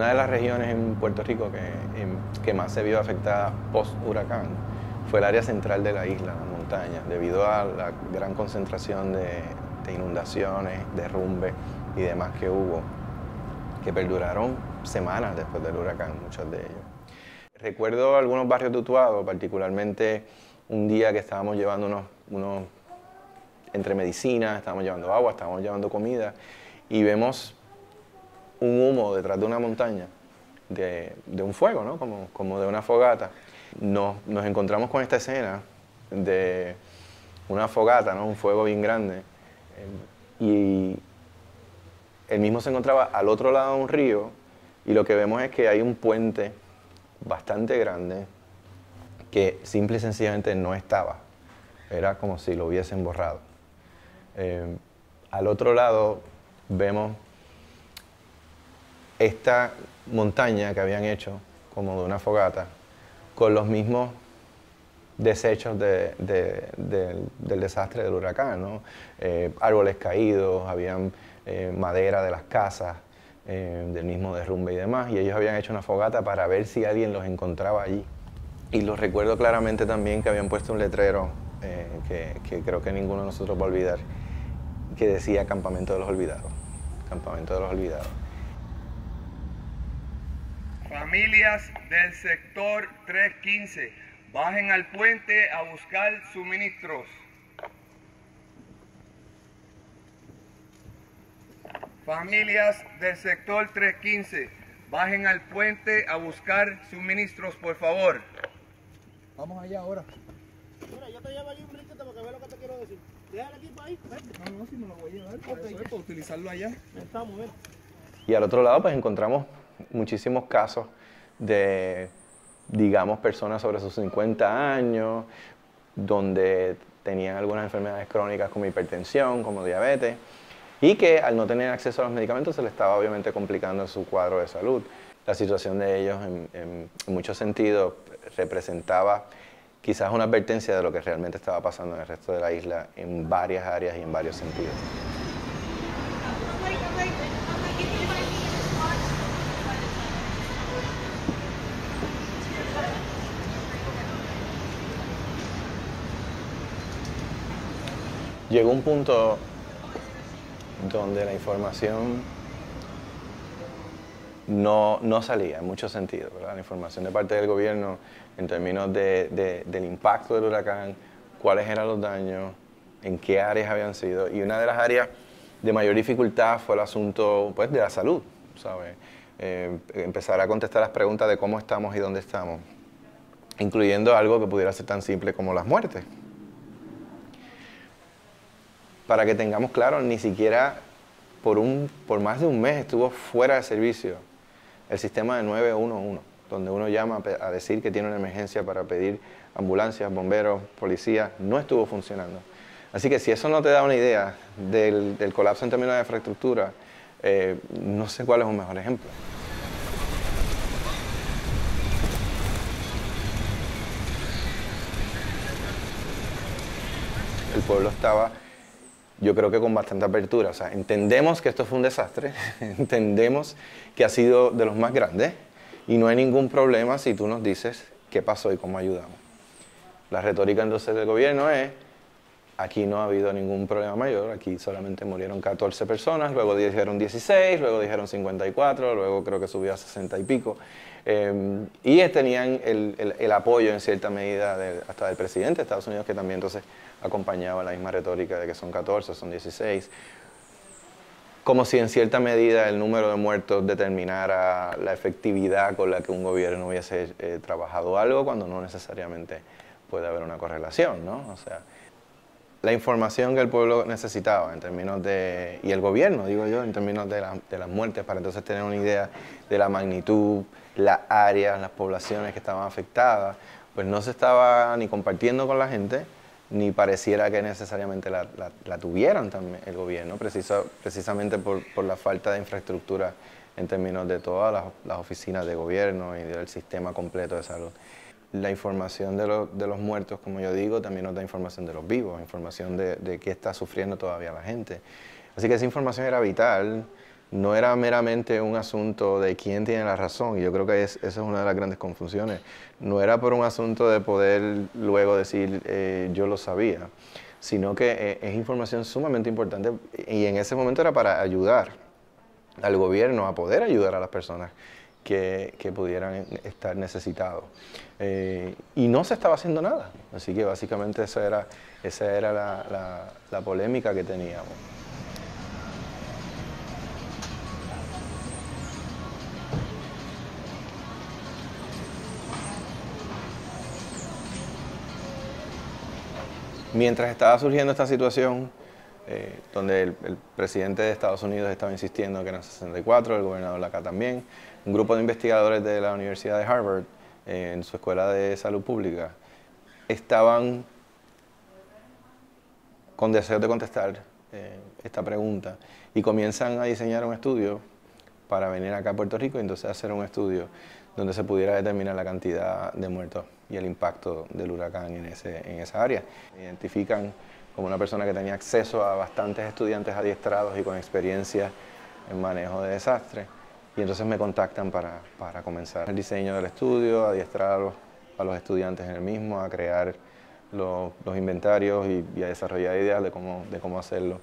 una de las regiones en Puerto Rico que más se vio afectada post-huracán fue el área central de la isla, las montañas, debido a la gran concentración de inundaciones, derrumbes y demás que hubo, que perduraron semanas después del huracán, muchos de ellos. Recuerdo algunos barrios de Utuado, particularmente un día que estábamos llevando entre medicinas, estábamos llevando agua, estábamos llevando comida, y vemos un humo detrás de una montaña, de un fuego, ¿no? Como de una fogata. Nos encontramos con esta escena de una fogata, ¿no? Un fuego bien grande, y el mismo se encontraba al otro lado de un río, y lo que vemos es que hay un puente bastante grande que simple y sencillamente no estaba. Era como si lo hubiesen borrado. Al otro lado vemos esta montaña que habían hecho como de una fogata con los mismos desechos del desastre del huracán, ¿no? Árboles caídos, habían madera de las casas, del mismo derrumbe y demás, y ellos habían hecho una fogata para ver si alguien los encontraba allí. Y los recuerdo claramente también que habían puesto un letrero que creo que ninguno de nosotros va a olvidar, que decía Campamento de los Olvidados, Campamento de los Olvidados. Familias del sector 315, bajen al puente a buscar suministros. Familias del sector 315, bajen al puente a buscar suministros, por favor. Vamos allá ahora. Mira, yo te llevo allí un brinquete porque veo lo que te quiero decir. Deja el equipo ahí. Vete. No, si me lo voy a llevar. Okay. Eso es para utilizarlo allá. Estamos, ven. Y al otro lado, pues encontramos muchísimos casos de, digamos, personas sobre sus 50 años, donde tenían algunas enfermedades crónicas como hipertensión, como diabetes, y que al no tener acceso a los medicamentos se les estaba obviamente complicando su cuadro de salud. La situación de ellos en muchos sentidos representaba quizás una advertencia de lo que realmente estaba pasando en el resto de la isla en varias áreas y en varios sentidos. Llegó un punto donde la información no salía en muchos sentidos, ¿verdad? La información de parte del gobierno en términos del impacto del huracán, cuáles eran los daños, en qué áreas habían sido. Y una de las áreas de mayor dificultad fue el asunto, pues, de la salud, ¿sabes? Empezar a contestar las preguntas de cómo estamos y dónde estamos, incluyendo algo que pudiera ser tan simple como las muertes. Para que tengamos claro, ni siquiera por más de un mes estuvo fuera de servicio el sistema de 911, donde uno llama a decir que tiene una emergencia para pedir ambulancias, bomberos, policías, no estuvo funcionando. Así que si eso no te da una idea del colapso en términos de infraestructura, no sé cuál es un mejor ejemplo. El pueblo estaba, yo creo que con bastante apertura, o sea, entendemos que esto fue un desastre, entendemos que ha sido de los más grandes y no hay ningún problema si tú nos dices qué pasó y cómo ayudamos. La retórica entonces del gobierno es, aquí no ha habido ningún problema mayor, aquí solamente murieron 14 personas, luego dijeron 16, luego dijeron 54, luego creo que subió a 60 y pico. Y tenían el apoyo en cierta medida hasta del presidente de Estados Unidos, que también entonces acompañaba la misma retórica de que son 14, son 16. Como si en cierta medida el número de muertos determinara la efectividad con la que un gobierno hubiese trabajado algo, cuando no necesariamente puede haber una correlación, ¿no? O sea, la información que el pueblo necesitaba en términos de, y el gobierno, digo yo, en términos de las muertes, para entonces tener una idea de la magnitud, las áreas, las poblaciones que estaban afectadas, pues no se estaba ni compartiendo con la gente, ni pareciera que necesariamente la tuvieran también el gobierno, precisamente por la falta de infraestructura en términos de todas las oficinas de gobierno y del sistema completo de salud. La información de los muertos, como yo digo, también nos da información de los vivos, información de qué está sufriendo todavía la gente. Así que esa información era vital no era meramente un asunto de quién tiene la razón, y yo creo que esa es una de las grandes confusiones. No era por un asunto de poder luego decir yo lo sabía, sino que es información sumamente importante, y en ese momento era para ayudar al gobierno a poder ayudar a las personas que pudieran estar necesitados. Y no se estaba haciendo nada, así que básicamente esa era la polémica que teníamos. Mientras estaba surgiendo esta situación, donde el presidente de Estados Unidos estaba insistiendo que eran 64, el gobernador Laca también, un grupo de investigadores de la Universidad de Harvard, en su Escuela de Salud Pública, estaban con deseos de contestar esta pregunta y comienzan a diseñar un estudio para venir acá a Puerto Rico y entonces hacer un estudio donde se pudiera determinar la cantidad de muertos y el impacto del huracán en esa área. Identifican como una persona que tenía acceso a bastantes estudiantes adiestrados y con experiencia en manejo de desastres, y entonces me contactan para comenzar el diseño del estudio, adiestrar a los estudiantes en el mismo, a crear los inventarios y a desarrollar ideas de cómo hacerlo.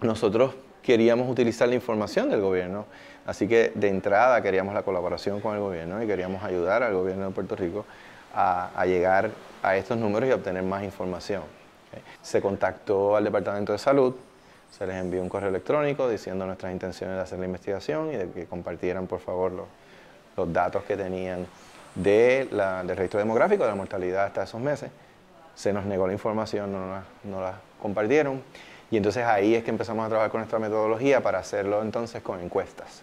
Nosotros queríamos utilizar la información del gobierno, así que de entrada queríamos la colaboración con el gobierno y queríamos ayudar al gobierno de Puerto Rico a llegar a estos números y obtener más información. Se contactó al Departamento de Salud, se les envió un correo electrónico diciendo nuestras intenciones de hacer la investigación y de que compartieran, por favor, los datos que tenían del registro demográfico de la mortalidad hasta esos meses. Se nos negó la información, no la compartieron. Y entonces ahí es que empezamos a trabajar con nuestra metodología para hacerlo entonces con encuestas.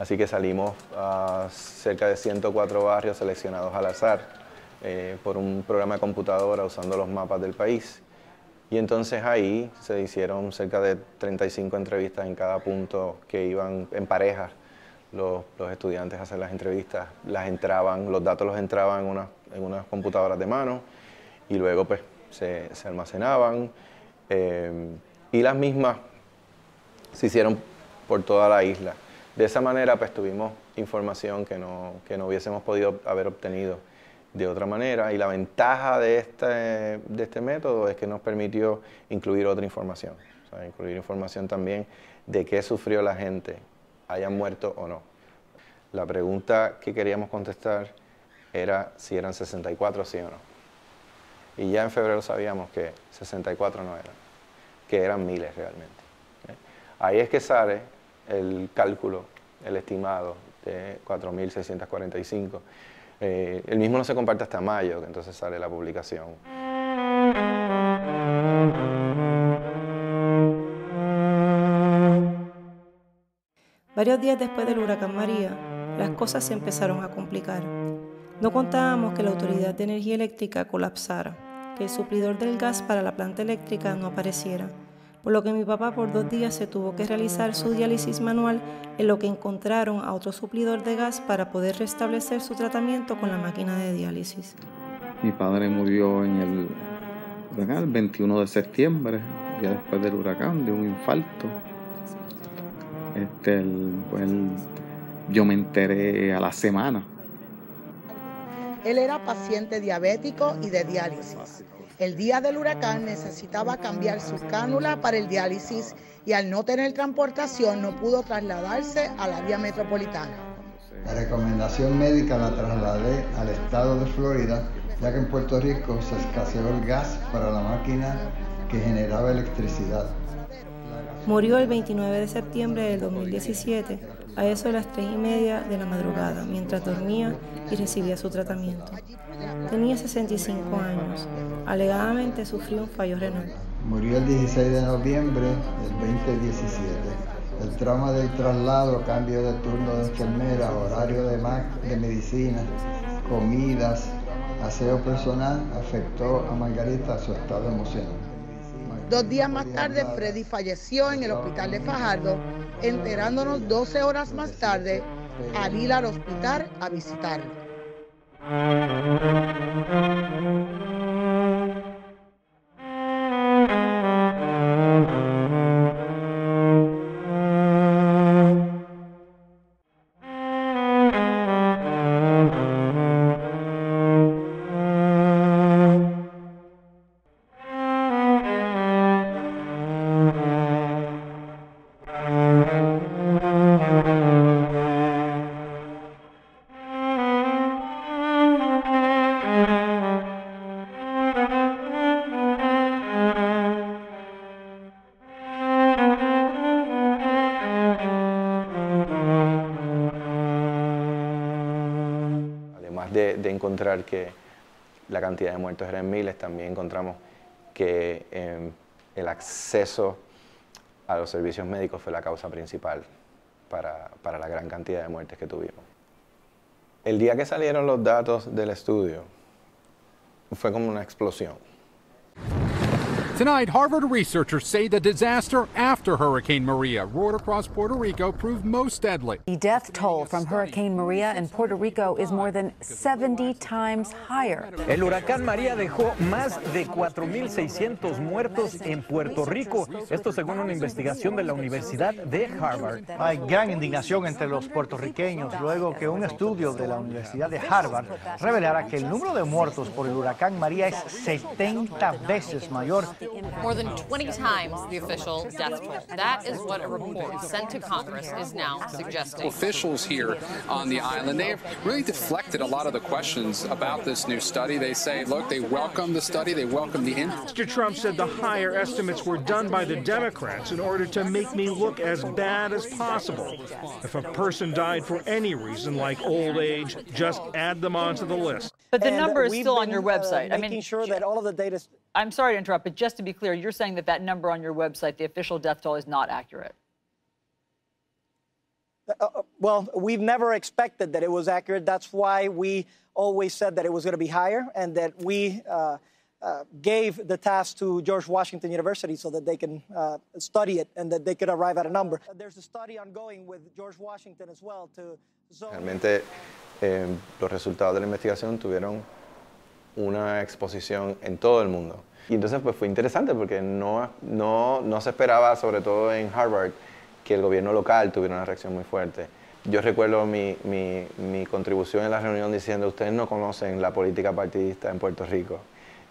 Así que salimos a cerca de 104 barrios seleccionados al azar por un programa de computadora usando los mapas del país. Y entonces ahí se hicieron cerca de 35 entrevistas en cada punto que iban en parejas. Los estudiantes a hacer las entrevistas, los datos los entraban en unas computadoras de mano y luego pues se almacenaban. Y las mismas se hicieron por toda la isla. De esa manera pues tuvimos información que no hubiésemos podido haber obtenido de otra manera, y la ventaja de este método es que nos permitió incluir otra información, o sea, incluir información también de qué sufrió la gente, hayan muerto o no. La pregunta que queríamos contestar era si eran 64 sí o no. Y ya en febrero sabíamos que 64 no eran, que eran miles realmente. Ahí es que sale el cálculo, el estimado de 4.645. El mismo no se comparte hasta mayo, que entonces sale la publicación. Varios días después del huracán María, las cosas se empezaron a complicar. No contábamos que la Autoridad de Energía Eléctrica colapsara, que el suplidor del gas para la planta eléctrica no apareciera, por lo que mi papá por 2 días se tuvo que realizar su diálisis manual, en lo que encontraron a otro suplidor de gas para poder restablecer su tratamiento con la máquina de diálisis. Mi padre murió en el huracán el 21 de septiembre, día después del huracán, de un infarto. Yo me enteré a la semana. Él era paciente diabético y de diálisis. El día del huracán necesitaba cambiar su cánula para el diálisis y al no tener transportación no pudo trasladarse a la vía metropolitana. La recomendación médica la trasladé al estado de Florida, ya que en Puerto Rico se escaseó el gas para la máquina que generaba electricidad. Murió el 29 de septiembre del 2017, a eso de las 3:30 de la madrugada, mientras dormía y recibía su tratamiento. Tenía 65 años. Alegadamente sufrió un fallo renal. Murió el 16 de noviembre del 2017. El trauma del traslado, cambio de turno de enfermera, horario de medicina, comidas, aseo personal, afectó a Margarita a su estado emocional. 2 días más tarde, Freddy falleció en el hospital de Fajardo, enterándonos 12 horas más tarde al ir al hospital a visitarlo. además de encontrar que la cantidad de muertos eran miles, también encontramos que el acceso a los servicios médicos fue la causa principal para la gran cantidad de muertes que tuvimos. El día que salieron los datos del estudio, fue como una explosión. Tonight, Harvard researchers say the disaster after Hurricane Maria roared across Puerto Rico proved most deadly. The death toll from Hurricane Maria in Puerto Rico is more than 70 times higher. El huracán María dejó más de 4,600 muertos en Puerto Rico. Esto según una investigación de la Universidad de Harvard. Hay gran indignación entre los puertorriqueños luego que un estudio de la Universidad de Harvard revelara que el número de muertos por el huracán María es 70 veces mayor. More than 20 times the official death toll. That is what a report sent to Congress is now suggesting. Officials here on the island, they have really deflected a lot of the questions about this new study. They say, look, they welcome the study, they welcome the input. Mr. Trump said the higher estimates were done by the Democrats in order to make me look as bad as possible. If a person died for any reason, like old age, just add them onto the list. But the number is still on your website. I mean, making sure that all of the data. I'm sorry to interrupt, but just to be clear, you're saying that that number on your website, the official death toll, is not accurate. Well, we've never expected that it was accurate. That's why we always said that it was going to be higher, and that we gave the task to George Washington University so that they can study it and that they could arrive at a number. There's a study ongoing with George Washington as well to. Realmente, los resultados de la investigación tuvieron una exposición en todo el mundo. Y entonces pues fue interesante porque no se esperaba, sobre todo en Harvard, que el gobierno local tuviera una reacción muy fuerte. Yo recuerdo mi contribución en la reunión diciendo, ustedes no conocen la política partidista en Puerto Rico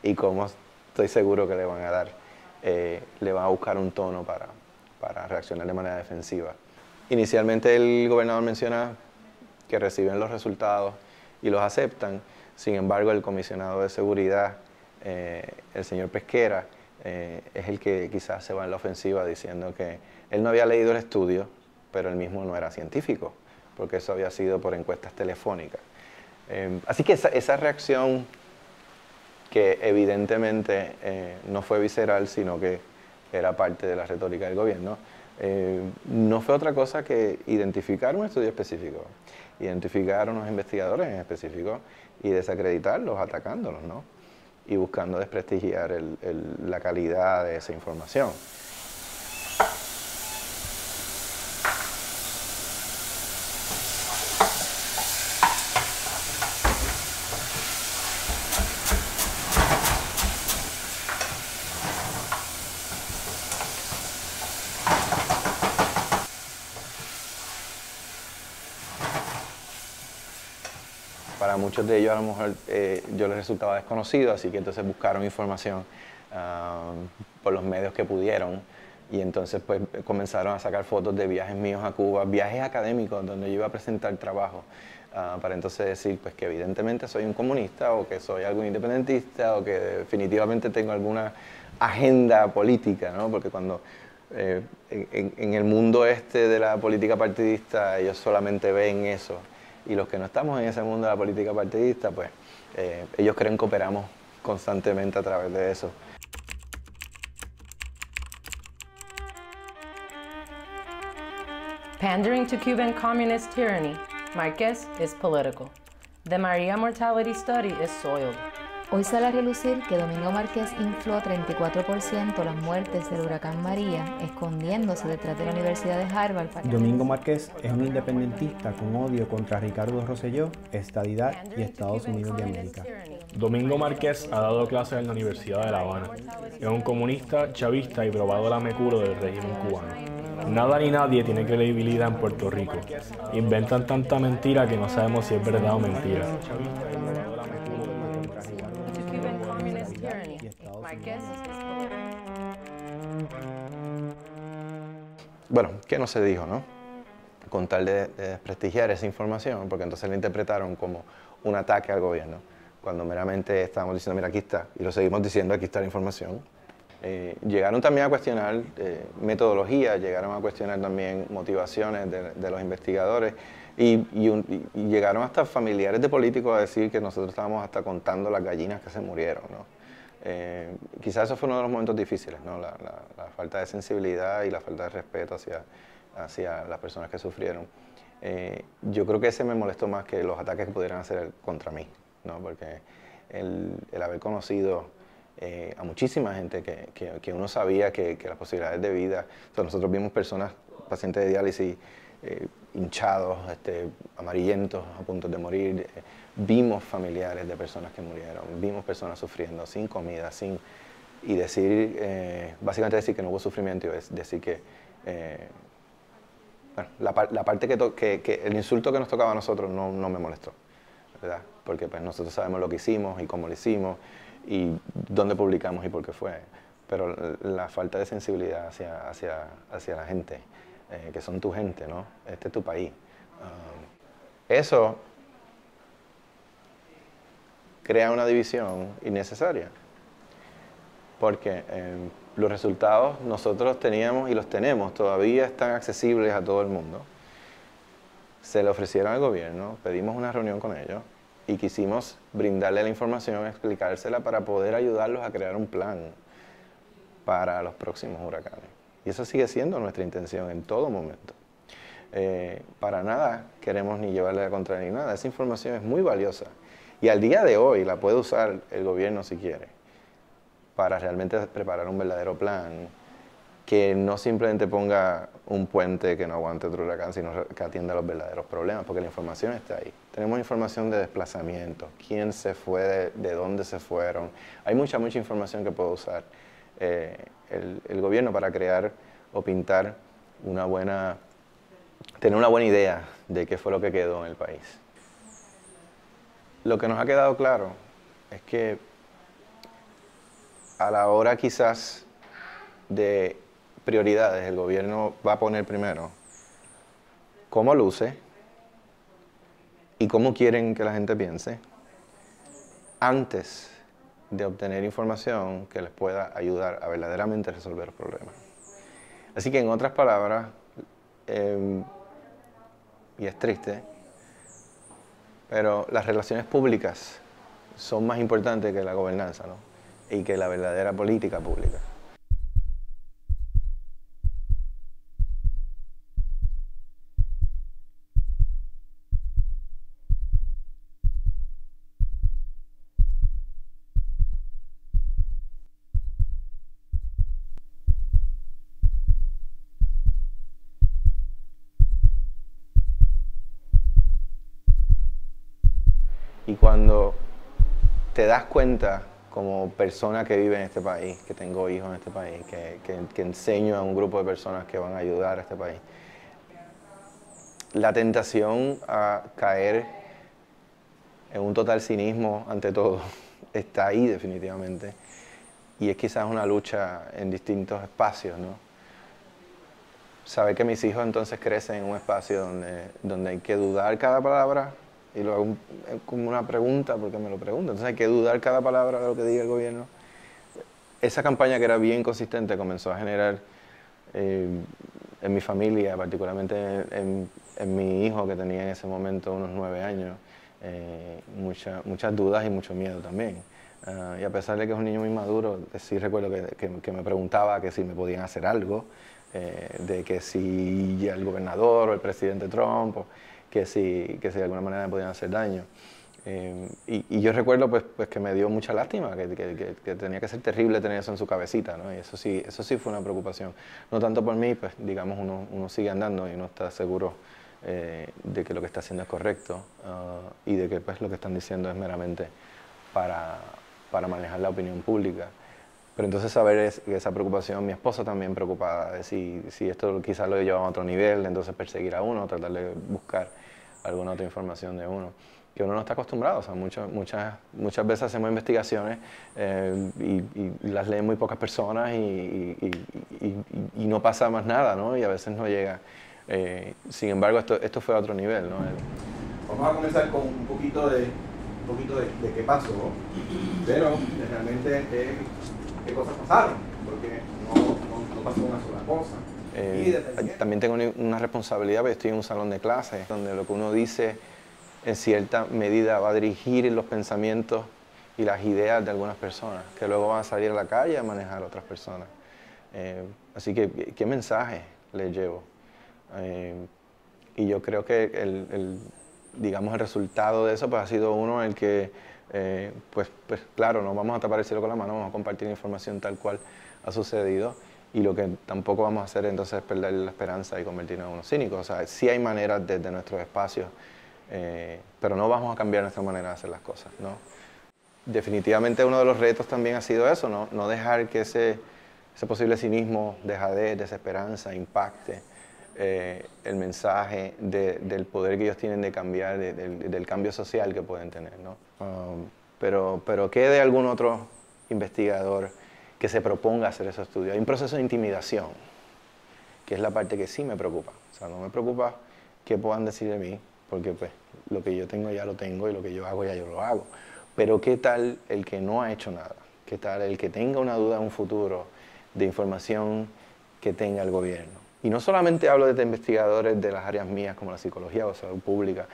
y cómo estoy seguro que le van a dar, le van a buscar un tono para reaccionar de manera defensiva. Inicialmente el gobernador menciona que reciben los resultados y los aceptan. Sin embargo, el comisionado de seguridad, el señor Pesquera, es el que quizás se va en la ofensiva diciendo que él no había leído el estudio, pero él mismo no era científico, porque eso había sido por encuestas telefónicas. Así que esa reacción, que evidentemente no fue visceral, sino que era parte de la retórica del gobierno, no fue otra cosa que identificar un estudio específico, identificar a unos investigadores en específico y desacreditarlos, atacándolos, ¿no? Y buscando desprestigiar la calidad de esa información. Para muchos de ellos a lo mejor yo les resultaba desconocido, así que entonces buscaron información por los medios que pudieron y entonces pues comenzaron a sacar fotos de viajes míos a Cuba, viajes académicos donde yo iba a presentar trabajo, para entonces decir pues que evidentemente soy un comunista o que soy algún independentista o que definitivamente tengo alguna agenda política, ¿no? Porque cuando en el mundo este de la política partidista ellos solamente ven eso. Y los que no estamos en ese mundo de la política partidista, pues ellos creen que operamos constantemente a través de eso. Pandering to Cuban communist tyranny, Márquez is political. The María mortality study is soiled. Hoy sale a relucir que Domingo Márquez infló a 34% las muertes del huracán María, escondiéndose detrás de la Universidad de Harvard. Domingo Márquez es un independentista con odio contra Ricardo Rosselló, estadidad y Estados Unidos de América. Domingo Márquez ha dado clases en la Universidad de La Habana. Es un comunista, chavista y probado la mecuro del régimen cubano. Nada ni nadie tiene credibilidad en Puerto Rico. Inventan tanta mentira que no sabemos si es verdad o mentira. Bueno, ¿qué no se dijo, no? Con tal de desprestigiar esa información, porque entonces la interpretaron como un ataque al gobierno, cuando meramente estábamos diciendo, mira, aquí está, y lo seguimos diciendo, aquí está la información. Llegaron también a cuestionar metodología, llegaron a cuestionar también motivaciones de los investigadores, Y llegaron hasta familiares de políticos a decir que nosotros estábamos hasta contando las gallinas que se murieron, ¿no? Quizás eso fue uno de los momentos difíciles, ¿no? La falta de sensibilidad y la falta de respeto hacia las personas que sufrieron. Yo creo que ese me molestó más que los ataques que pudieran hacer contra mí, ¿no? Porque el haber conocido a muchísima gente que uno sabía que las posibilidades de vida... O sea, nosotros vimos personas, pacientes de diálisis, hinchados, amarillentos, a punto de morir. Vimos familiares de personas que murieron, vimos personas sufriendo, sin comida, y decir, básicamente decir que no hubo sufrimiento, es decir que, bueno, la parte que el insulto que nos tocaba a nosotros no me molestó, ¿verdad? Porque pues nosotros sabemos lo que hicimos y cómo lo hicimos y dónde publicamos y por qué fue, pero la falta de sensibilidad hacia la gente, que son tu gente, ¿no? Este es tu país. Eso crea una división innecesaria, porque los resultados nosotros teníamos y los tenemos, todavía están accesibles a todo el mundo. Se le ofrecieron al gobierno, pedimos una reunión con ellos y quisimos brindarle la información, explicársela para poder ayudarlos a crear un plan para los próximos huracanes. Y eso sigue siendo nuestra intención en todo momento. Para nada queremos ni llevarle la contra ni nada. Esa información es muy valiosa. Y al día de hoy la puede usar el gobierno si quiere, para realmente preparar un verdadero plan que no simplemente ponga un puente que no aguante otro huracán, sino que atienda los verdaderos problemas, porque la información está ahí. Tenemos información de desplazamiento, quién se fue, de dónde se fueron. Hay mucha información que puede usar el gobierno para crear o pintar una buena, tener una buena idea de qué fue lo que quedó en el país. Lo que nos ha quedado claro es que a la hora quizás de prioridades, el gobierno va a poner primero cómo luce y cómo quieren que la gente piense antes de obtener información que les pueda ayudar a verdaderamente resolver los problemas. Así que en otras palabras, y es triste, pero las relaciones públicas son más importantes que la gobernanza, ¿no? Y que la verdadera política pública. Y cuando te das cuenta, como persona que vive en este país, que tengo hijos en este país, que enseño a un grupo de personas que van a ayudar a este país, la tentación a caer en un total cinismo ante todo está ahí definitivamente. Y es quizás una lucha en distintos espacios, ¿no? Saber que mis hijos entonces crecen en un espacio donde hay que dudar cada palabra. Y lo hago como una pregunta porque me lo preguntan. Entonces hay que dudar cada palabra de lo que diga el gobierno. Esa campaña, que era bien consistente, comenzó a generar en mi familia, particularmente en mi hijo, que tenía en ese momento unos 9 años, muchas dudas y mucho miedo también. Y a pesar de que es un niño muy maduro, sí recuerdo que me preguntaba que si me podían hacer algo, de que si el gobernador o el presidente Trump... Que si de alguna manera me podían hacer daño. Y yo recuerdo pues que me dio mucha lástima, que tenía que ser terrible tener eso en su cabecita, ¿no? Y eso sí fue una preocupación. No tanto por mí, pues digamos uno sigue andando y uno está seguro de que lo que está haciendo es correcto y de que pues lo que están diciendo es meramente para manejar la opinión pública. Pero entonces saber esa preocupación, mi esposa también preocupada, de si esto quizás lo lleva a otro nivel, entonces perseguir a uno, tratar de buscar alguna otra información de uno, que uno no está acostumbrado. O sea, muchas veces hacemos investigaciones y las leen muy pocas personas y no pasa más nada, ¿no? Y a veces no llega. Sin embargo, esto fue a otro nivel, ¿no? Vamos a comenzar con un poquito de qué pasó, pero realmente... ¿Qué cosas pasaron? Porque no pasó una sola cosa. También tengo una responsabilidad, porque estoy en un salón de clases, donde lo que uno dice en cierta medida va a dirigir los pensamientos y las ideas de algunas personas, que luego van a salir a la calle a manejar a otras personas. Así que, ¿qué mensaje les llevo? Y yo creo que el resultado de eso pues, ha sido uno en el que, pues claro, no vamos a tapar el cielo con la mano, vamos a compartir información tal cual ha sucedido. Y lo que tampoco vamos a hacer entonces es perder la esperanza y convertirnos en unos cínicos. O sea, sí hay maneras desde nuestros espacios, pero no vamos a cambiar nuestra manera de hacer las cosas, ¿no? Definitivamente uno de los retos también ha sido eso, ¿no? No dejar que ese posible cinismo, dejadez, desesperanza, impacte el mensaje del poder que ellos tienen de cambiar, del cambio social que pueden tener, ¿no? Pero ¿quede algún otro investigador que se proponga hacer esos estudios? Hay un proceso de intimidación, que es la parte que sí me preocupa. O sea, no me preocupa qué puedan decir de mí, porque pues lo que yo tengo ya lo tengo y lo que yo hago ya yo lo hago. Pero ¿qué tal el que no ha hecho nada? ¿Qué tal el que tenga una duda en un futuro de información que tenga el gobierno? Y no solamente hablo de investigadores de las áreas mías como la psicología o salud pública.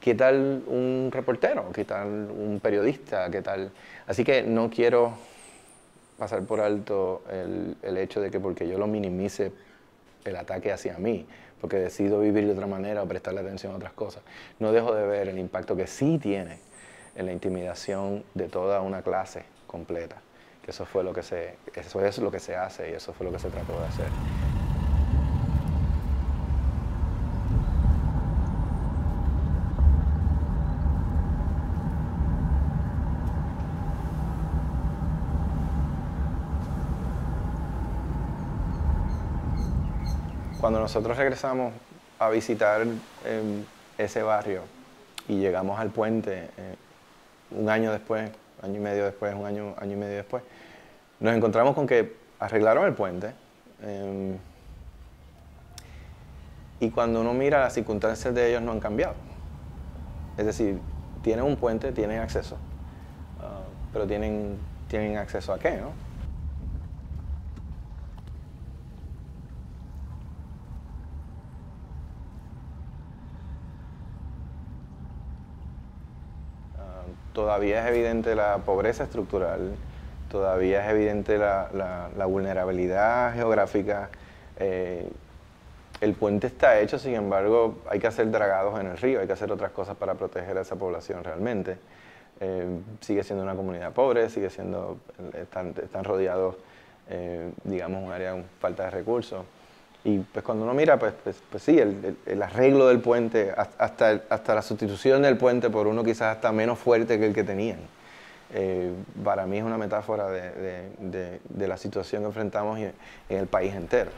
¿Qué tal un reportero? ¿Qué tal un periodista? ¿Qué tal? Así que no quiero pasar por alto el hecho de que porque yo lo minimice el ataque hacia mí, porque decido vivir de otra manera o prestarle atención a otras cosas, no dejo de ver el impacto que sí tiene en la intimidación de toda una clase completa, que eso es lo que se hace y eso fue lo que se trató de hacer. Cuando nosotros regresamos a visitar ese barrio y llegamos al puente, un año después, año y medio después, año y medio después, nos encontramos con que arreglaron el puente. Y cuando uno mira, las circunstancias de ellos no han cambiado. Es decir, tienen un puente, tienen acceso, pero ¿tienen acceso a qué, no? Todavía es evidente la pobreza estructural, todavía es evidente la vulnerabilidad geográfica. El puente está hecho, sin embargo, hay que hacer dragados en el río, hay que hacer otras cosas para proteger a esa población realmente. Sigue siendo una comunidad pobre, están rodeados, digamos, un área con falta de recursos. Y pues cuando uno mira, pues sí, el arreglo del puente, hasta la sustitución del puente por uno quizás hasta menos fuerte que el que tenían. Para mí es una metáfora de la situación que enfrentamos en el país entero.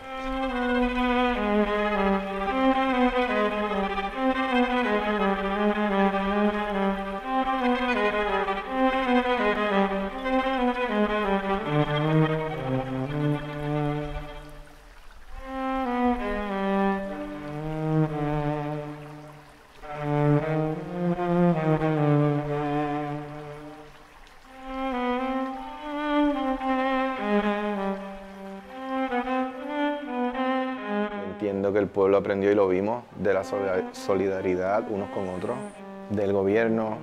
Que el pueblo aprendió y lo vimos, de la solidaridad unos con otros. Del gobierno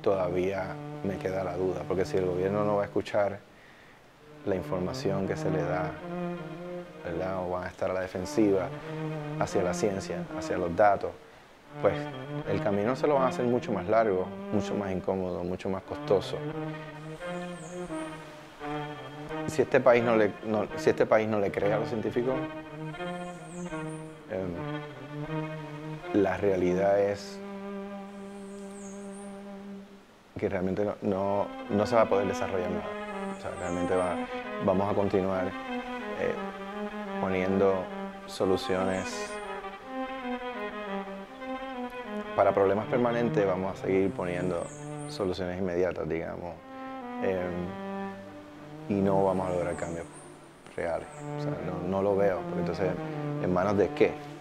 todavía me queda la duda, porque si el gobierno no va a escuchar la información que se le da, ¿verdad? O van a estar a la defensiva hacia la ciencia, hacia los datos, pues el camino se lo van a hacer mucho más largo, mucho más incómodo, mucho más costoso. Si este país no le cree a los científicos, la realidad es que realmente no se va a poder desarrollar nada. O sea, realmente vamos a continuar poniendo soluciones para problemas permanentes, vamos a seguir poniendo soluciones inmediatas, digamos, y no vamos a lograr cambios reales. O sea, no lo veo, porque entonces, ¿en manos de qué?